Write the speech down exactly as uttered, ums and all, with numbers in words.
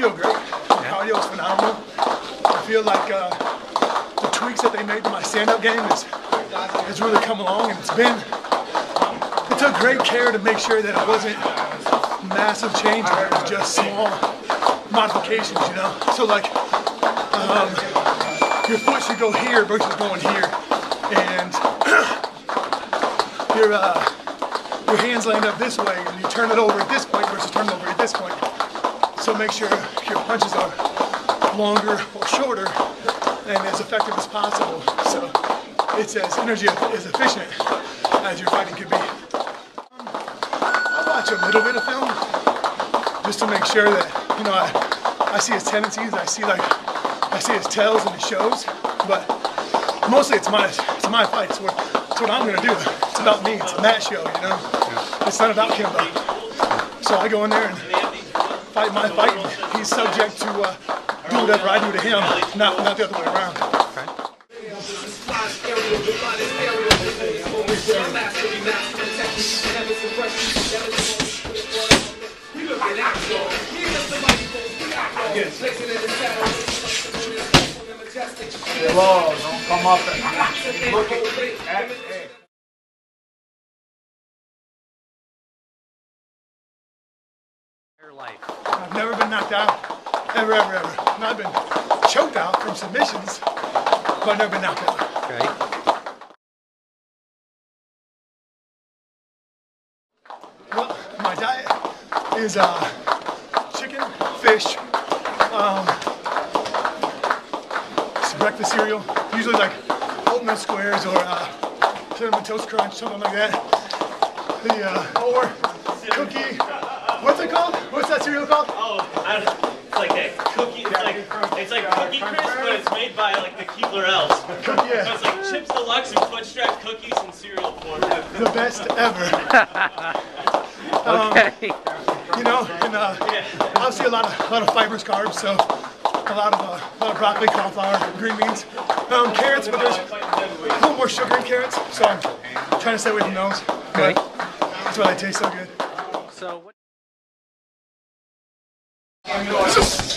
feel great. Yeah. Cardio is phenomenal. I feel like uh, the tweaks that they made to my stand-up game is has really come along, and it's been, it took great care to make sure that it wasn't massive change, but it was just small modifications, you know? So like, um, your foot should go here versus going here, and your, uh, your hands land up this way, and you turn it over at this point versus turn it over at this point. So make sure your punches are longer or shorter and as effective as possible, so it's as energy as efficient as your fighting could be. Um, I watch a little bit of film just to make sure that, you know, I, I see his tendencies, I see like I see his tells and his shows, but mostly it's my it's my fight. It's what it's what I'm gonna do. It's about me. It's a mat show, you know. Yeah. It's not about Kimbo. So I go in there and fight my fight. And he's subject to uh, do whatever I do to him, not not the other way around. Whoa, don't come up and look at it. I've never been knocked out. Ever, ever, ever. And I've been choked out from submissions, but I've never been knocked out. Okay. Well, my diet is uh, chicken, fish, um, breakfast cereal, usually like oatmeal squares or uh, cinnamon toast crunch, something like that. The uh, or cookie. What's it called? What's that cereal called? Oh, I don't know. It's like that cookie. It's like it's like cookie crisp, but it's made by like the Keebler Elves. Yeah. So it's like Chips Deluxe and fudge strap cookies in cereal form. The best ever. um, okay. You know, and uh, yeah. Obviously a lot of a lot of fibrous carbs, so. A lot of, uh, a lot of broccoli, cauliflower, green beans, um, carrots, but there's a little more sugar in carrots, so I'm trying to stay away from those. Okay. That's why they taste so good. So what?